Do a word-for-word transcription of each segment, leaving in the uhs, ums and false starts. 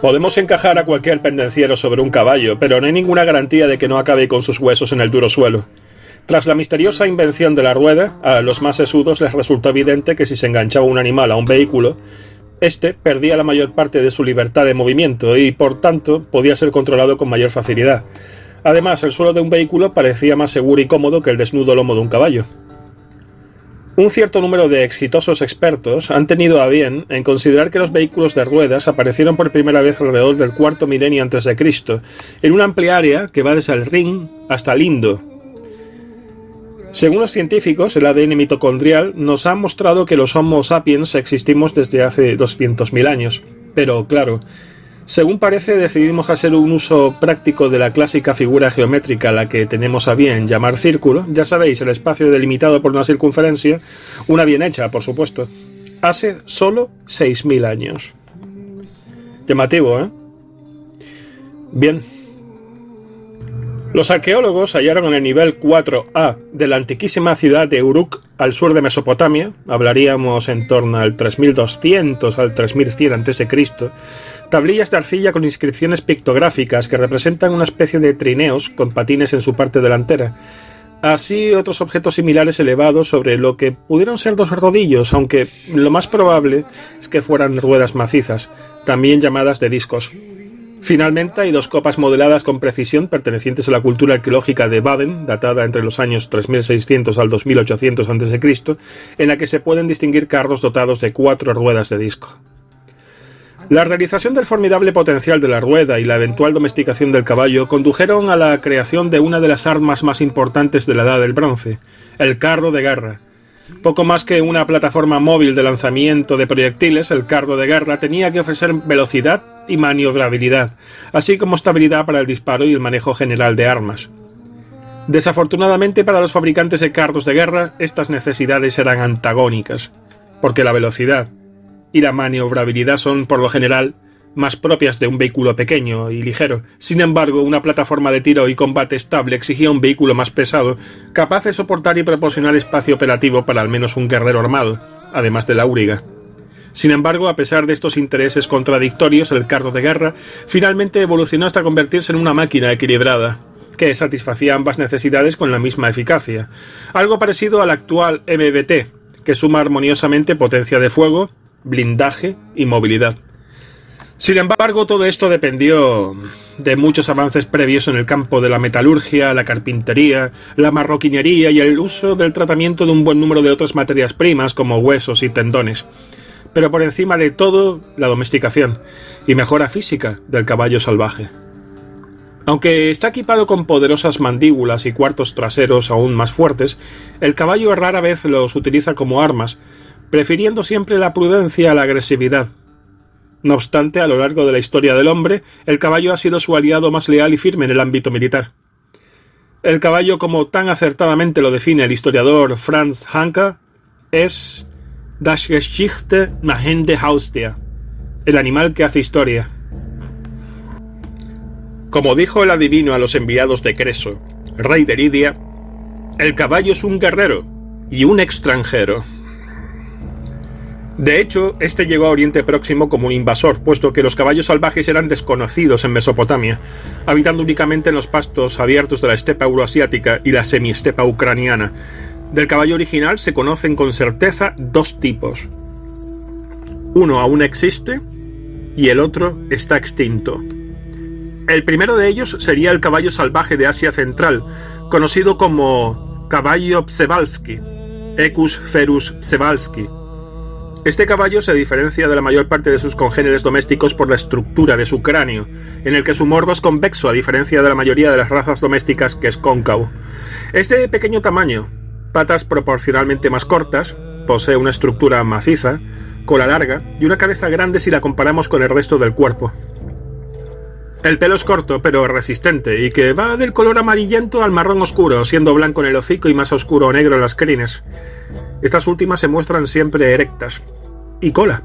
Podemos encajar a cualquier pendenciero sobre un caballo, pero no hay ninguna garantía de que no acabe con sus huesos en el duro suelo. Tras la misteriosa invención de la rueda, a los más sesudos les resultó evidente que si se enganchaba un animal a un vehículo, éste perdía la mayor parte de su libertad de movimiento y, por tanto, podía ser controlado con mayor facilidad. Además, el suelo de un vehículo parecía más seguro y cómodo que el desnudo lomo de un caballo. Un cierto número de exitosos expertos han tenido a bien en considerar que los vehículos de ruedas aparecieron por primera vez alrededor del cuarto milenio antes de Cristo, en una amplia área que va desde el Rin hasta el Indo. Según los científicos, el A D N mitocondrial nos ha mostrado que los Homo sapiens existimos desde hace doscientos mil años, pero claro, según parece decidimos hacer un uso práctico de la clásica figura geométrica a la que tenemos a bien llamar círculo, ya sabéis, el espacio delimitado por una circunferencia, una bien hecha, por supuesto, hace solo seis mil años. Llamativo, ¿eh? Bien. Los arqueólogos hallaron en el nivel cuatro A de la antiquísima ciudad de Uruk, al sur de Mesopotamia, hablaríamos en torno al tres mil doscientos al tres mil cien antes de Cristo, tablillas de arcilla con inscripciones pictográficas que representan una especie de trineos con patines en su parte delantera, así otros objetos similares elevados sobre lo que pudieron ser dos rodillos, aunque lo más probable es que fueran ruedas macizas, también llamadas de discos. Finalmente, hay dos copas modeladas con precisión pertenecientes a la cultura arqueológica de Baden, datada entre los años tres mil seiscientos al dos mil ochocientos antes de Cristo, en la que se pueden distinguir carros dotados de cuatro ruedas de disco. La realización del formidable potencial de la rueda y la eventual domesticación del caballo condujeron a la creación de una de las armas más importantes de la Edad del Bronce, el carro de guerra. Poco más que una plataforma móvil de lanzamiento de proyectiles, el carro de guerra tenía que ofrecer velocidad y maniobrabilidad, así como estabilidad para el disparo y el manejo general de armas. Desafortunadamente para los fabricantes de carros de guerra, estas necesidades eran antagónicas, porque la velocidad y la maniobrabilidad son, por lo general, más propias de un vehículo pequeño y ligero. Sin embargo, una plataforma de tiro y combate estable exigía un vehículo más pesado, capaz de soportar y proporcionar espacio operativo para al menos un guerrero armado, además de la auriga. Sin embargo, a pesar de estos intereses contradictorios, el carro de guerra finalmente evolucionó hasta convertirse en una máquina equilibrada, que satisfacía ambas necesidades con la misma eficacia. Algo parecido al actual M B T, que suma armoniosamente potencia de fuego, blindaje y movilidad. Sin embargo, todo esto dependió de muchos avances previos en el campo de la metalurgia, la carpintería, la marroquinería y el uso del tratamiento de un buen número de otras materias primas como huesos y tendones. Pero por encima de todo, la domesticación y mejora física del caballo salvaje. Aunque está equipado con poderosas mandíbulas y cuartos traseros aún más fuertes, el caballo rara vez los utiliza como armas, prefiriendo siempre la prudencia a la agresividad. No obstante, a lo largo de la historia del hombre, el caballo ha sido su aliado más leal y firme en el ámbito militar. El caballo, como tan acertadamente lo define el historiador Franz Hanke, es Das Geschichte machende Haustia, el animal que hace historia. Como dijo el adivino a los enviados de Creso, rey de Lidia, el caballo es un guerrero y un extranjero. De hecho, este llegó a Oriente Próximo como un invasor, puesto que los caballos salvajes eran desconocidos en Mesopotamia, habitando únicamente en los pastos abiertos de la estepa euroasiática y la semiestepa ucraniana. Del caballo original se conocen con certeza dos tipos. Uno aún existe y el otro está extinto. El primero de ellos sería el caballo salvaje de Asia Central, conocido como caballo Przewalski, Equus ferus Przewalski. Este caballo se diferencia de la mayor parte de sus congéneres domésticos por la estructura de su cráneo, en el que su morro es convexo a diferencia de la mayoría de las razas domésticas que es cóncavo. Es de pequeño tamaño, patas proporcionalmente más cortas, posee una estructura maciza, cola larga y una cabeza grande si la comparamos con el resto del cuerpo. El pelo es corto pero resistente y que va del color amarillento al marrón oscuro, siendo blanco en el hocico y más oscuro o negro en las crines. Estas últimas se muestran siempre erectas. Y cola.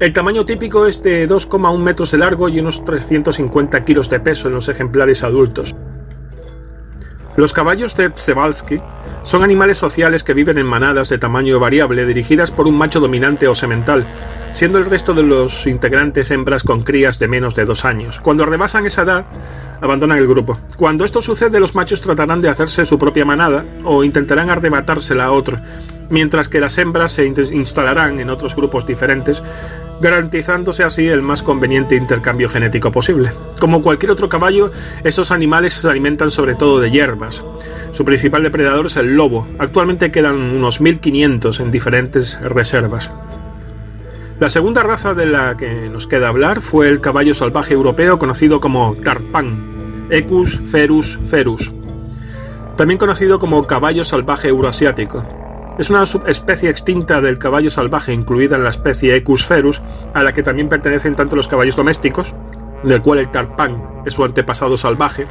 El tamaño típico es de dos coma uno metros de largo y unos trescientos cincuenta kilos de peso en los ejemplares adultos. Los caballos de Przewalski son animales sociales que viven en manadas de tamaño variable dirigidas por un macho dominante o semental, siendo el resto de los integrantes hembras con crías de menos de dos años. Cuando rebasan esa edad, abandonan el grupo. Cuando esto sucede, los machos tratarán de hacerse su propia manada o intentarán arrebatársela a otro, mientras que las hembras se instalarán en otros grupos diferentes, garantizándose así el más conveniente intercambio genético posible. Como cualquier otro caballo, estos animales se alimentan sobre todo de hierbas. Su principal depredador es el lobo. Actualmente quedan unos mil quinientos en diferentes reservas. La segunda raza de la que nos queda hablar fue el caballo salvaje europeo conocido como Tarpán, Equus ferus ferus, también conocido como caballo salvaje euroasiático. Es una subespecie extinta del caballo salvaje, incluida en la especie Equus ferus, a la que también pertenecen tanto los caballos domésticos, del cual el tarpán es su antepasado salvaje,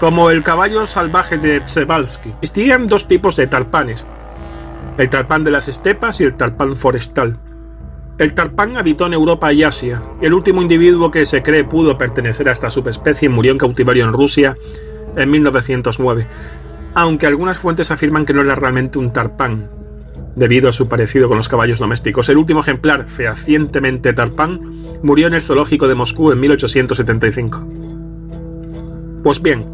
como el caballo salvaje de Przewalski. Existían dos tipos de tarpanes, el tarpán de las estepas y el tarpán forestal. El tarpán habitó en Europa y Asia. El último individuo que se cree pudo pertenecer a esta subespecie murió en cautiverio en Rusia en mil novecientos nueve, aunque algunas fuentes afirman que no era realmente un tarpán, debido a su parecido con los caballos domésticos. El último ejemplar, fehacientemente tarpán, murió en el zoológico de Moscú en mil ochocientos setenta y cinco. Pues bien,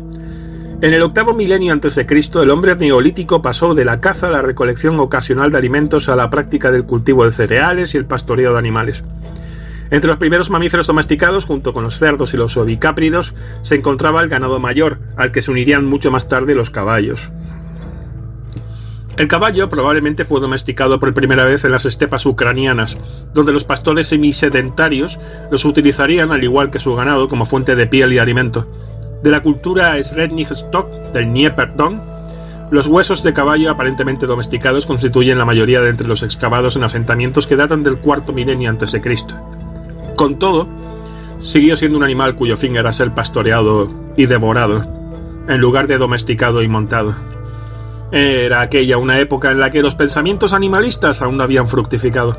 en el octavo milenio antes de Cristo, el hombre neolítico pasó de la caza a la recolección ocasional de alimentos a la práctica del cultivo de cereales y el pastoreo de animales. Entre los primeros mamíferos domesticados, junto con los cerdos y los ovicápridos, se encontraba el ganado mayor, al que se unirían mucho más tarde los caballos. El caballo probablemente fue domesticado por primera vez en las estepas ucranianas, donde los pastores semisedentarios los utilizarían, al igual que su ganado, como fuente de piel y alimento. De la cultura Sredny Stok del Dnieper Don, los huesos de caballo aparentemente domesticados constituyen la mayoría de entre los excavados en asentamientos que datan del cuarto milenio antes de Cristo. Con todo, siguió siendo un animal cuyo fin era ser pastoreado y devorado, en lugar de domesticado y montado. Era aquella una época en la que los pensamientos animalistas aún no habían fructificado.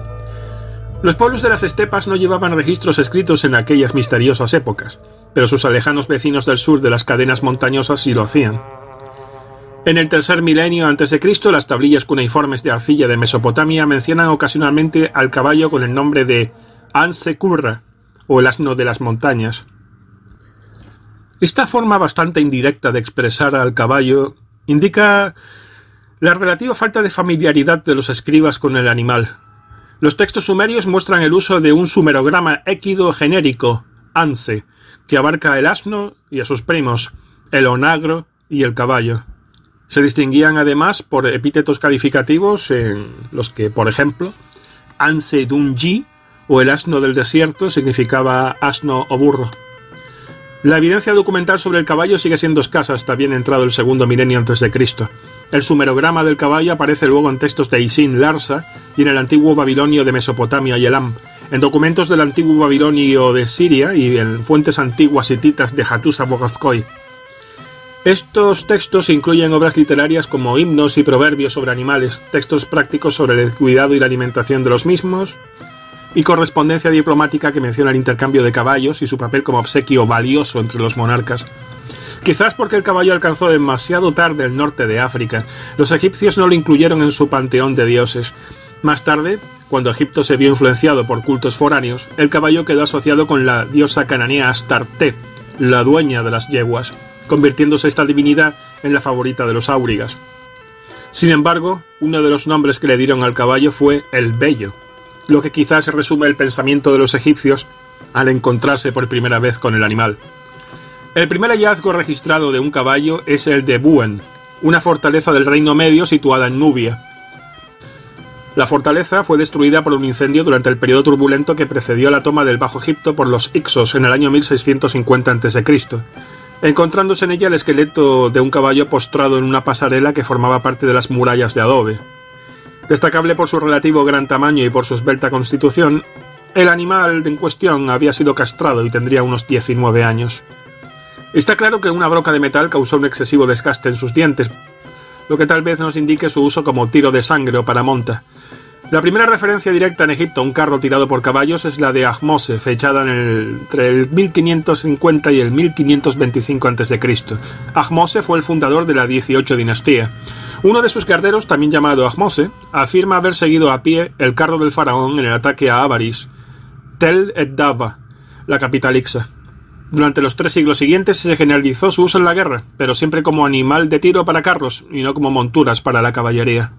Los pueblos de las estepas no llevaban registros escritos en aquellas misteriosas épocas, pero sus lejanos vecinos del sur de las cadenas montañosas sí lo hacían. En el tercer milenio antes de Cristo, las tablillas cuneiformes de arcilla de Mesopotamia mencionan ocasionalmente al caballo con el nombre de ANSE DUN GI, o el asno de las montañas. Esta forma bastante indirecta de expresar al caballo indica la relativa falta de familiaridad de los escribas con el animal. Los textos sumerios muestran el uso de un sumerograma équido genérico, anse, que abarca el asno y a sus primos, el onagro y el caballo. Se distinguían además por epítetos calificativos en los que, por ejemplo, anse dun gi, o el asno del desierto, significaba asno o burro. La evidencia documental sobre el caballo sigue siendo escasa hasta bien entrado el segundo milenio antes de Cristo. El sumerograma del caballo aparece luego en textos de Isin-Larsa y en el antiguo babilonio de Mesopotamia y Elam, en documentos del antiguo babilonio de Siria y en fuentes antiguas hititas de Hattusa-Bogazköy. Estos textos incluyen obras literarias como himnos y proverbios sobre animales, textos prácticos sobre el cuidado y la alimentación de los mismos, y correspondencia diplomática que menciona el intercambio de caballos y su papel como obsequio valioso entre los monarcas. Quizás porque el caballo alcanzó demasiado tarde el norte de África, los egipcios no lo incluyeron en su panteón de dioses. Más tarde, cuando Egipto se vio influenciado por cultos foráneos, el caballo quedó asociado con la diosa cananea Astarté, la dueña de las yeguas, convirtiéndose esta divinidad en la favorita de los áurigas. Sin embargo, uno de los nombres que le dieron al caballo fue el Bello, lo que quizás resume el pensamiento de los egipcios al encontrarse por primera vez con el animal. El primer hallazgo registrado de un caballo es el de Buhen, una fortaleza del Reino Medio situada en Nubia. La fortaleza fue destruida por un incendio durante el periodo turbulento que precedió la toma del Bajo Egipto por los Hicsos en el año mil seiscientos cincuenta antes de Cristo, encontrándose en ella el esqueleto de un caballo postrado en una pasarela que formaba parte de las murallas de adobe. Destacable por su relativo gran tamaño y por su esbelta constitución, el animal en cuestión había sido castrado y tendría unos diecinueve años. Está claro que una broca de metal causó un excesivo desgaste en sus dientes, lo que tal vez nos indique su uso como tiro de sangre o para monta. La primera referencia directa en Egipto a un carro tirado por caballos es la de Ahmose, fechada en el, entre el mil quinientos cincuenta y el mil quinientos veinticinco antes de Cristo. Ahmose fue el fundador de la dieciocho dinastía. Uno de sus carteros, también llamado Ahmose, afirma haber seguido a pie el carro del faraón en el ataque a Avaris, Tel et Dava, la capital Hicsa. Durante los tres siglos siguientes se generalizó su uso en la guerra, pero siempre como animal de tiro para carros y no como monturas para la caballería.